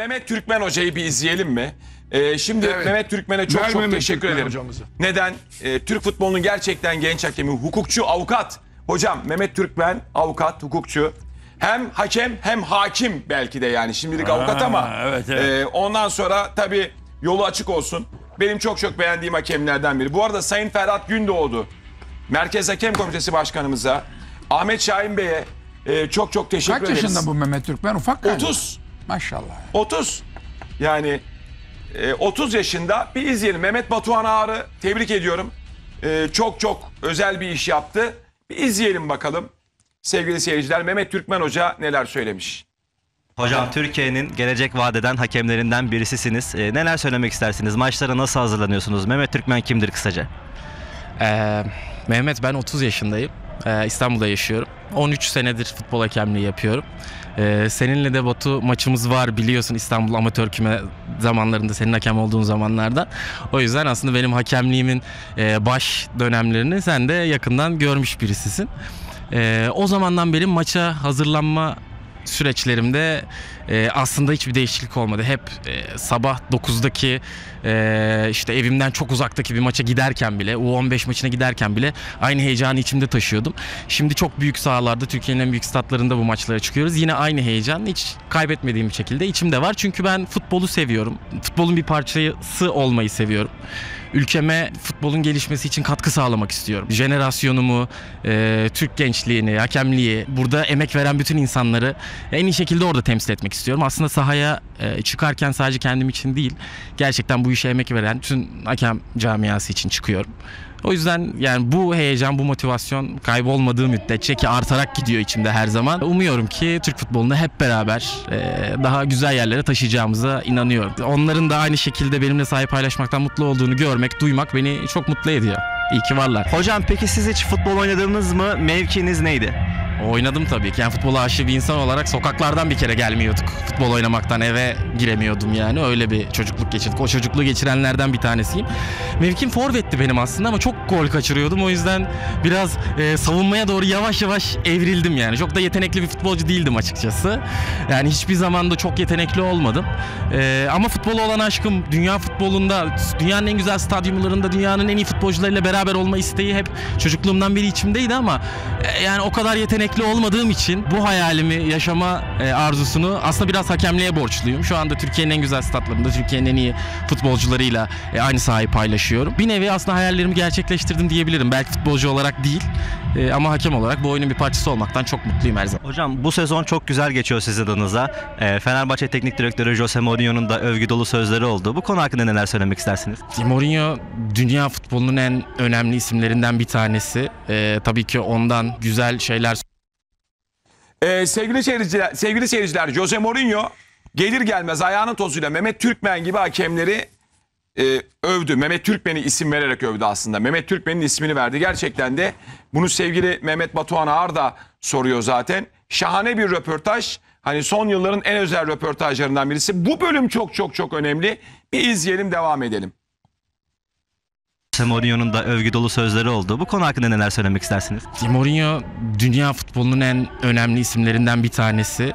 Mehmet Türkmen hocayı bir izleyelim mi? Şimdi evet. Mehmet Türkmen'e çok teşekkür ederim. Hocamızı. Neden? Türk futbolunun gerçekten genç hakemi, hukukçu, avukat. Hocam Mehmet Türkmen avukat, hukukçu. Hem hakem hem hakim belki de, yani şimdilik avukat ama evet, evet. Ondan sonra tabii yolu açık olsun. Benim çok beğendiğim hakemlerden biri. Bu arada Sayın Ferhat Gündoğdu, Merkez Hakem Komitesi Başkanımıza, Ahmet Şahin Bey'e çok teşekkür ederiz. Kaç yaşında bu Mehmet Türkmen? Ufak galiba. 30. Maşallah. 30. Yani 30 yaşında. Bir izleyelim. Mehmet Batuhan Ağrı, tebrik ediyorum. Çok özel bir iş yaptı. Bir izleyelim bakalım. Sevgili seyirciler, Mehmet Türkmen Hoca neler söylemiş? Hocam, Türkiye'nin gelecek vadeden hakemlerinden birisisiniz. Neler söylemek istersiniz? Maçlara nasıl hazırlanıyorsunuz? Mehmet Türkmen kimdir kısaca? Mehmet, ben 30 yaşındayım. İstanbul'da yaşıyorum. 13 senedir futbol hakemliği yapıyorum. Seninle de Batu maçımız var, biliyorsun, İstanbul Amatör Küme zamanlarında, senin hakem olduğun zamanlarda. O yüzden aslında benim hakemliğimin baş dönemlerini sen de yakından görmüş birisisin. O zamandan beri maça hazırlanma süreçlerimde aslında hiçbir değişiklik olmadı. Hep sabah 9'daki işte evimden çok uzaktaki bir maça giderken bile, U15 maçına giderken bile aynı heyecanı içimde taşıyordum. Şimdi çok büyük sahalarda, Türkiye'nin en büyük statlarında bu maçlara çıkıyoruz. Yine aynı heyecan hiç kaybetmediğim bir şekilde içimde var. Çünkü ben futbolu seviyorum. Futbolun bir parçası olmayı seviyorum. Ülkeme futbolun gelişmesi için katkı sağlamak istiyorum. Jenerasyonumu, Türk gençliğini, hakemliği, burada emek veren bütün insanları en iyi şekilde orada temsil etmek istiyorum. Aslında sahaya çıkarken sadece kendim için değil, gerçekten bu işe emek veren tüm hakem camiası için çıkıyorum. O yüzden yani bu heyecan, bu motivasyon kaybolmadığı müddetçe, ki artarak gidiyor içimde her zaman. Umuyorum ki Türk futbolunu hep beraber daha güzel yerlere taşıyacağımıza inanıyorum. Onların da aynı şekilde benimle sahayı paylaşmaktan mutlu olduğunu görmek, duymak beni çok mutlu ediyor. İyi ki varlar. Hocam, peki siz hiç futbol oynadınız mı? Mevkiniz neydi? Oynadım tabii ki. Yani futbola aşık bir insan olarak sokaklardan bir kere gelmiyorduk. Futbol oynamaktan eve giremiyordum yani. Öyle bir çocukluk geçirdik. O çocukluğu geçirenlerden bir tanesiyim. Mevkim forvetti benim aslında ama çok gol kaçırıyordum. O yüzden biraz savunmaya doğru yavaş evrildim yani. Çok da yetenekli bir futbolcu değildim açıkçası. Yani hiçbir zaman da çok yetenekli olmadım. Ama futbola olan aşkım, dünya futbolunda, dünyanın en güzel stadyumlarında, dünyanın en iyi futbolcularıyla beraber olma isteği hep çocukluğumdan beri içimdeydi ama yani o kadar yetenekli olmadığım için bu hayalimi, yaşama arzusunu aslında biraz hakemliğe borçluyum. Şu anda Türkiye'nin en güzel statlarında, Türkiye'nin en iyi futbolcularıyla aynı sahayı paylaşıyorum. Bir nevi aslında hayallerimi gerçekleştirdim diyebilirim. Belki futbolcu olarak değil ama hakem olarak bu oyunun bir parçası olmaktan çok mutluyum her zaman. Hocam, bu sezon çok güzel geçiyor sizin adınıza. Fenerbahçe Teknik Direktörü Jose Mourinho'nun da övgü dolu sözleri oldu. Bu konu hakkında neler söylemek istersiniz? Mourinho dünya futbolunun en önemli isimlerinden bir tanesi. Tabii ki ondan güzel şeyler. Sevgili seyirciler, Jose Mourinho gelir gelmez ayağının tozuyla Mehmet Türkmen gibi hakemleri övdü. Mehmet Türkmen'i isim vererek övdü aslında. Mehmet Türkmen'in ismini verdi. Gerçekten de bunu sevgili Mehmet Batuhan Ağrı da soruyor zaten. Şahane bir röportaj. Hani son yılların en özel röportajlarından birisi. Bu bölüm çok önemli. Bir izleyelim, devam edelim. Mourinho'nun da övgü dolu sözleri oldu. Bu konu hakkında neler söylemek istersiniz? Mourinho dünya futbolunun en önemli isimlerinden bir tanesi.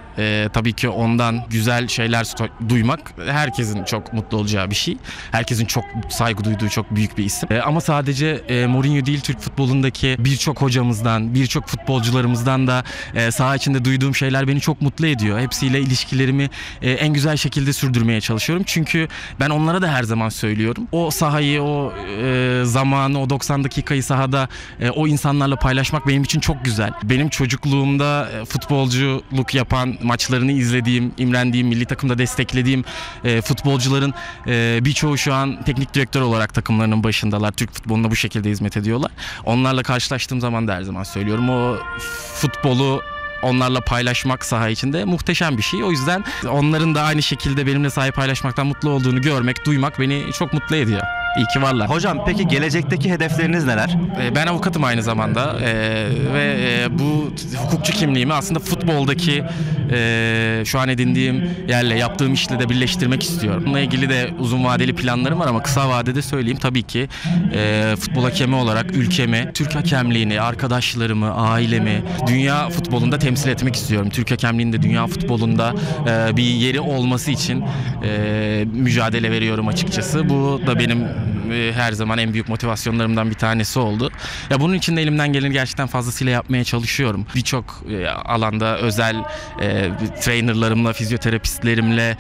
Tabii ki ondan güzel şeyler duymak herkesin çok mutlu olacağı bir şey. Herkesin çok saygı duyduğu çok büyük bir isim. Ama sadece Mourinho değil, Türk futbolundaki birçok hocamızdan, birçok futbolcularımızdan da saha içinde duyduğum şeyler beni çok mutlu ediyor. Hepsiyle ilişkilerimi en güzel şekilde sürdürmeye çalışıyorum. Çünkü ben onlara da her zaman söylüyorum. O sahayı, o zamanı, o 90 dakikayı sahada o insanlarla paylaşmak benim için çok güzel. Benim çocukluğumda futbolculuk yapan, maçlarını izlediğim, imrendiğim, milli takımda desteklediğim futbolcuların birçoğu şu an teknik direktör olarak takımlarının başındalar. Türk futboluna bu şekilde hizmet ediyorlar. Onlarla karşılaştığım zaman da her zaman söylüyorum, o futbolu onlarla paylaşmak saha içinde muhteşem bir şey. O yüzden onların da aynı şekilde benimle sahayı paylaşmaktan mutlu olduğunu görmek, duymak beni çok mutlu ediyor. İyi ki varlar. Hocam peki gelecekteki hedefleriniz neler? Ben avukatım aynı zamanda ve bu hukukçu kimliğimi aslında futboldaki şu an edindiğim yerle yaptığım işle de birleştirmek istiyorum. Bununla ilgili de uzun vadeli planlarım var ama kısa vadede söyleyeyim tabii ki futbol hakemi olarak ülkemi, Türk hakemliğini, arkadaşlarımı, ailemi dünya futbolunda temsil etmek istiyorum. Türk hakemliğinin de dünya futbolunda bir yeri olması için mücadele veriyorum açıkçası. Bu da benim her zaman en büyük motivasyonlarımdan bir tanesi oldu. Ya bunun için de elimden geleni gerçekten fazlasıyla yapmaya çalışıyorum. Birçok alanda özel trainerlarımla, fizyoterapistlerimle,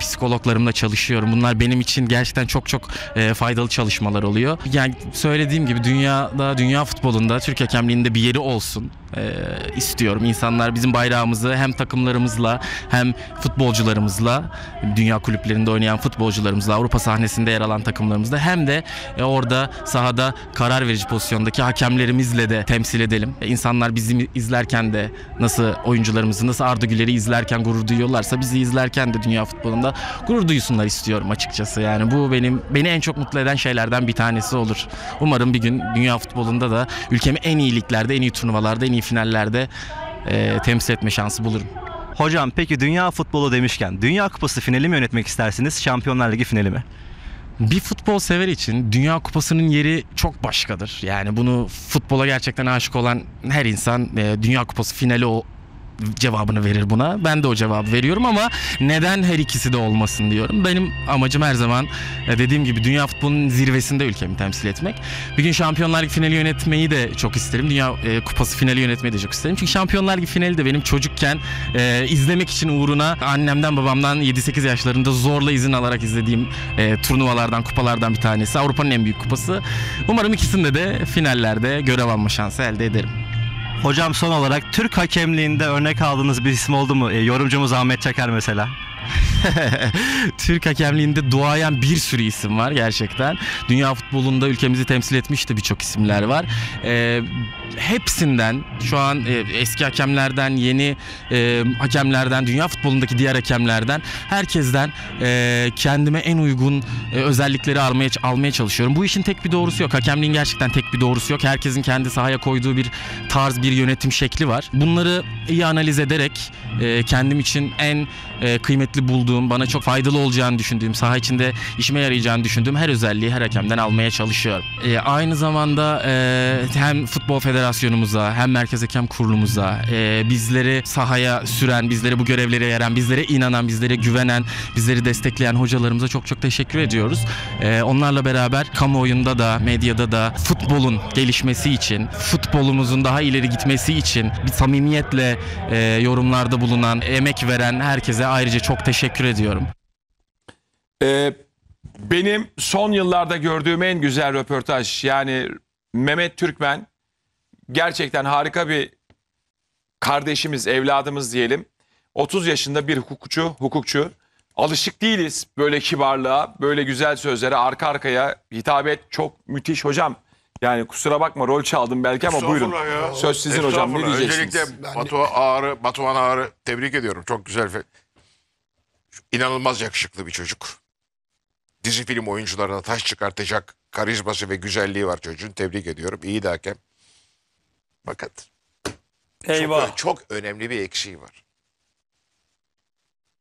psikologlarımla çalışıyorum. Bunlar benim için gerçekten çok çok faydalı çalışmalar oluyor. Yani söylediğim gibi dünya futbolunda Türk hakemliğinde bir yeri olsun istiyorum. İnsanlar bizim bayrağımızı hem takımlarımızla hem futbolcularımızla, dünya kulüplerinde oynayan futbolcularımızla, Avrupa sahnesinde yer alan takımlarımızla hem de orada sahada karar verici pozisyondaki hakemlerimizle de temsil edelim. İnsanlar bizi izlerken de nasıl oyuncularımızı, nasıl Arda Güler'i izlerken gurur duyuyorlarsa bizi izlerken de dünya futbolunda gurur duysunlar istiyorum açıkçası. Yani bu beni en çok mutlu eden şeylerden bir tanesi olur. Umarım bir gün dünya futbolunda da ülkemi en iyi liglerde, en iyi turnuvalarda, en iyi finallerde temsil etme şansı bulurum. Hocam peki dünya futbolu demişken Dünya Kupası finali mi yönetmek istersiniz, Şampiyonlar Ligi finali mi? Bir futbol sever için Dünya Kupası'nın yeri çok başkadır. Yani bunu futbola gerçekten aşık olan her insan Dünya Kupası finali o cevabını verir buna. Ben de o cevabı veriyorum ama neden her ikisi de olmasın diyorum. Benim amacım her zaman dediğim gibi dünya futbolunun zirvesinde ülkemi temsil etmek. Bir gün Şampiyonlar Ligi finali yönetmeyi de çok isterim. Dünya Kupası finali yönetmeyi de çok isterim. Çünkü Şampiyonlar Ligi finali de benim çocukken izlemek için uğruna annemden babamdan 7-8 yaşlarında zorla izin alarak izlediğim turnuvalardan, kupalardan bir tanesi. Avrupa'nın en büyük kupası. Umarım ikisinde de finallerde görev alma şansı elde ederim. Hocam son olarak Türk hakemliğinde örnek aldığınız bir isim oldu mu? Yorumcumuz Ahmet Çakar mesela. Türk hakemliğinde duayen bir sürü isim var gerçekten. Dünya futbolunda ülkemizi temsil etmiş de birçok isimler var. Hepsinden şu an eski hakemlerden, yeni hakemlerden, dünya futbolundaki diğer hakemlerden, herkesten kendime en uygun özellikleri almaya çalışıyorum. Bu işin tek bir doğrusu yok. Hakemliğin gerçekten tek bir doğrusu yok. Herkesin kendi sahaya koyduğu bir tarz, bir yönetim şekli var. Bunları iyi analiz ederek kendim için en kıymetli bulduğum, bana çok faydalı olacağını düşündüğüm, saha içinde işime yarayacağını düşündüğüm her özelliği her hakemden almaya çalışıyorum. Aynı zamanda hem Futbol Federasyonumuza hem Merkez Hakem Kurulumuza bizleri sahaya süren, bizleri bu görevlere veren, bizlere inanan, bizlere güvenen, bizleri destekleyen hocalarımıza çok çok teşekkür ediyoruz. Onlarla beraber kamuoyunda da, medyada da futbolun gelişmesi için, futbolumuzun daha ileri gitmesi için bir samimiyetle yorumlarda bulunan, emek veren herkese ayrıca çok teşekkür ediyorum. Benim son yıllarda gördüğüm en güzel röportaj, yani Mehmet Türkmen gerçekten harika bir kardeşimiz, evladımız diyelim. 30 yaşında bir hukukçu. Alışık değiliz böyle kibarlığa, böyle güzel sözlere, arka arkaya hitabet çok müthiş hocam. Yani kusura bakma rol çaldım belki ama buyurun. Ya. Söz sizin hocam, ne diyeceksiniz? Öncelikle Batuhan Ağrı tebrik ediyorum. Çok güzel. İnanılmaz yakışıklı bir çocuk. Dizi film oyuncularına taş çıkartacak karizması ve güzelliği var çocuğun. Tebrik ediyorum. İyi de hakem. Fakat çok önemli bir eksiği var.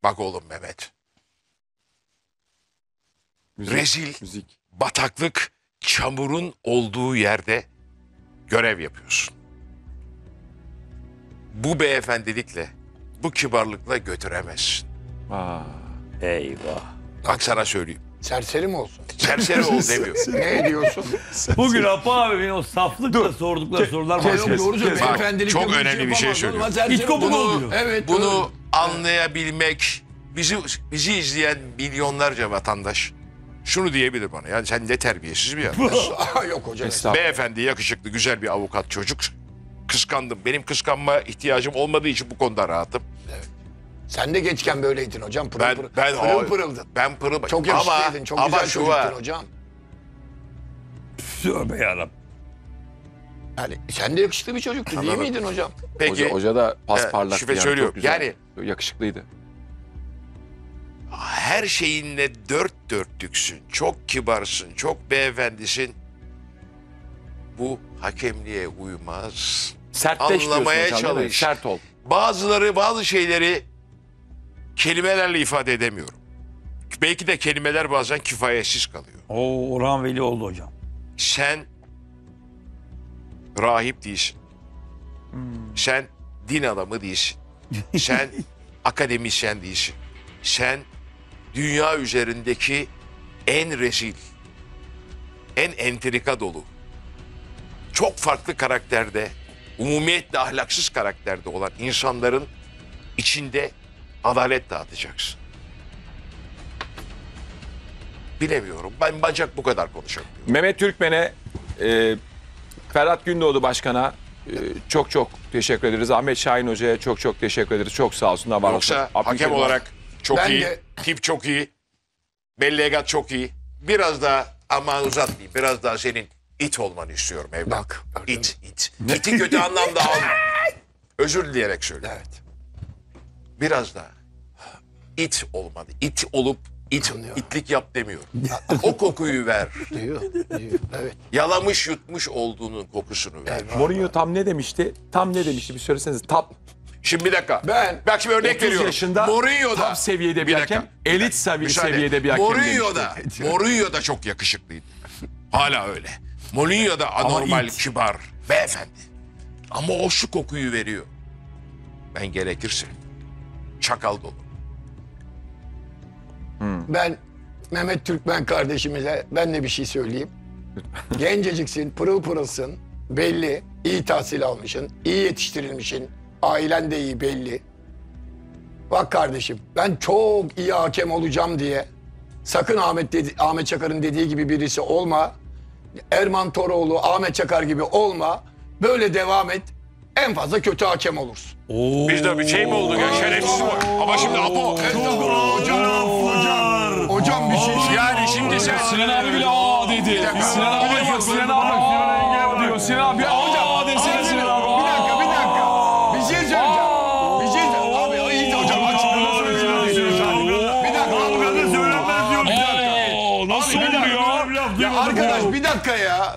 Bak oğlum Mehmet. Rezil, bataklık, çamurun olduğu yerde görev yapıyorsun. Bu beyefendilikle, bu kibarlıkla götüremezsin. Eyvah. Bak sana söyleyeyim. Serseri mi olsun? Serseri ol demiyor. Ne diyorsun? Bugün Apo abimin o saflıkla sordukları sorular var. Çok önemli bir şey söylüyor. Bunu anlayabilmek, bizi izleyen milyonlarca vatandaş şunu diyebilir bana. Yani sen ne terbiyesiz bir adamsın. Yok hocam. Beyefendi yakışıklı, güzel bir avukat çocuk. Kıskandım. Benim kıskanma ihtiyacım olmadığı için bu konuda rahatım. Evet. Sen de gençken böyleydin hocam. Pırıl pırıldın. Ben pırıl. Çok yaşlıydın, çok güzel çocuktun hocam. Tövbe yarabbim. Yani sen de yakışıklı bir çocuktun değil miydin hocam? Peki. Hoca da pasparlaktı. Yani söylüyorum. Yani yakışıklıydı. her şeyinle dört dörtlüksün, çok kibarsın, çok beyefendisin. Bu hakemliğe uymaz. Sertleş, anlamaya çalış. Sert ol. Bazı şeyleri kelimelerle ifade edemiyorum. Belki de kelimeler bazen kifayetsiz kalıyor. Oo, Orhan Veli oldu hocam. Sen rahip değilsin. Hmm. Sen din adamı değilsin. Sen akademisyen değilsin. Sen dünya üzerindeki en rezil, en entrika dolu, çok farklı karakterde, umumiyetle ahlaksız karakterde olan insanların içinde adalet dağıtacaksın. Bilemiyorum. Ben bacak bu kadar konuşamıyorum. Mehmet Türkmen'e, Ferhat Gündoğdu Başkan'a çok çok teşekkür ederiz. Ahmet Şahin Hoca'ya çok çok teşekkür ederiz. Çok sağ olsunlar. Var olsun. Hakem olarak çok ben iyi. De... Tip çok iyi. Bellegat çok iyi. Biraz daha, aman uzatmayayım. Biraz daha senin it olmanı istiyorum evlat. Bak, it. İti kötü anlamda alma. Özür dileyerek söylüyorum. Evet. Biraz daha it olmanı. It olup itlik yap demiyorum. O kokuyu ver. Diyor. Evet. Yalamış yutmuş olduğunun kokusunu ver. Evet. Mourinho tam ne demişti? Bir söyleseniz. Şimdi bir dakika. Bak şimdi örnek veriyorum. Yaşında Mourinho da seviyede bir hakem. Elit seviyede bir hakem. Mourinho da çok yakışıklıydı. Hala öyle. Mourinho da anormal, kibar, beyefendi. Ama o şu kokuyu veriyor. Ben gerekirse çakal dolu. Ben Mehmet Türkmen kardeşimize de bir şey söyleyeyim. Genceciksin, pırıl pırılsın, belli, iyi tahsil almışsın, iyi yetiştirilmişsin, ailen de iyi belli. Bak kardeşim, ben çok iyi hakem olacağım diye sakın Ahmet Çakar'ın dediği gibi birisi olma. Erman Toroğlu, Ahmet Çakar gibi olma. Böyle devam et. En fazla kötü hakem olursun. Bizde bir şey mi oldu ya? Şerefsiz var. Ama şimdi Apo. Hocam bir şey. Yani şimdi sen Sinan abi bile aa dedi. Sinan abi bak. Sinan abi aa diyor. Sinan abi aa desene Sinan abi. Bir dakika. Bir şey söyleyeceğim. Abi iyi de hocam açıklamasını söylüyorsun. Bir dakika. Kavgada söylenmez diyor. Bir dakika. Nasıl oluyor? Ya arkadaş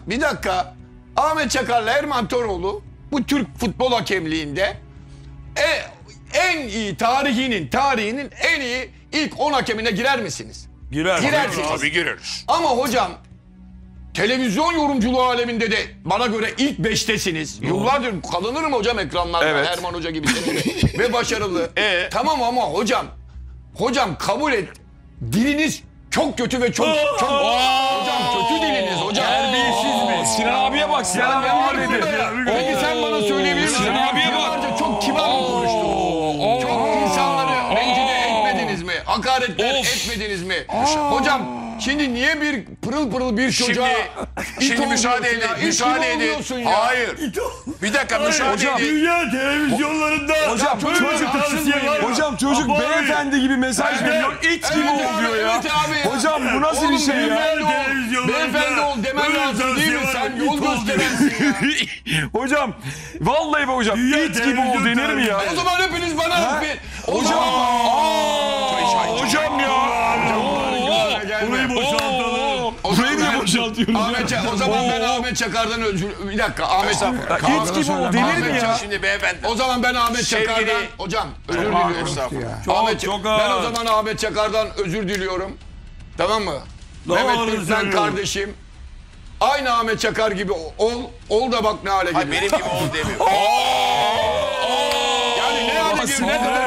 bir dakika. Ahmet Çakar'la Erman Toroğlu bu Türk futbol hakemliğinde en iyi tarihinin en iyi ilk 10 hakemine girer misiniz? Girersiniz. Abi gireriz. Ama hocam televizyon yorumculuğu aleminde de bana göre ilk 5'tesiniz. Yıllardır kalınırım hocam ekranlarda. Evet. Erman Hoca gibi ve başarılı. Tamam ama hocam kabul et. Diliniz çok kötü ve çok hocam kötü diliniz hocam. Terbiyesiz mi? Sinan abiye bak. Sinan abi var dedi. Peki sen bana söyleyebilir misin? Sinan abiye bak. Çok kibar mı konuştu? Çok insanları rencide etmediniz mi? Hakaretler etmediniz mi? Hocam şimdi niye bir pırıl pırıl bir çocuğa şimdi müsaade edin. Hayır. Bir dakika müsaade edin. Dünya televizyonlarında hocam çocuk beyefendi gibi mesaj veriyor. İt gibi oluyor ya. Hocam bu nasıl bir şey ya? Beyefendi ol demen lazım değil mi? Sen yol gösterirsin ya. Hocam vallahi be hocam it gibi ol denir mi ya? O zaman hepiniz bana hocam ya. Burayı boşaltalım. O zaman ben Ahmet Çakar'dan özür... Bir dakika Ahmet Çakar. Hiç gibi o denir mi ya? Şimdi beyefendi. O zaman ben Ahmet Çakar'dan... Hocam özür diliyorum. Ben o zaman Ahmet Çakar'dan özür diliyorum. Tamam mı? Mehmet Türkmen kardeşim. Aynı Ahmet Çakar gibi ol. Ol da bak ne hale geliyor. Benim gibi ol demiyor. Yani ne hale geliyor?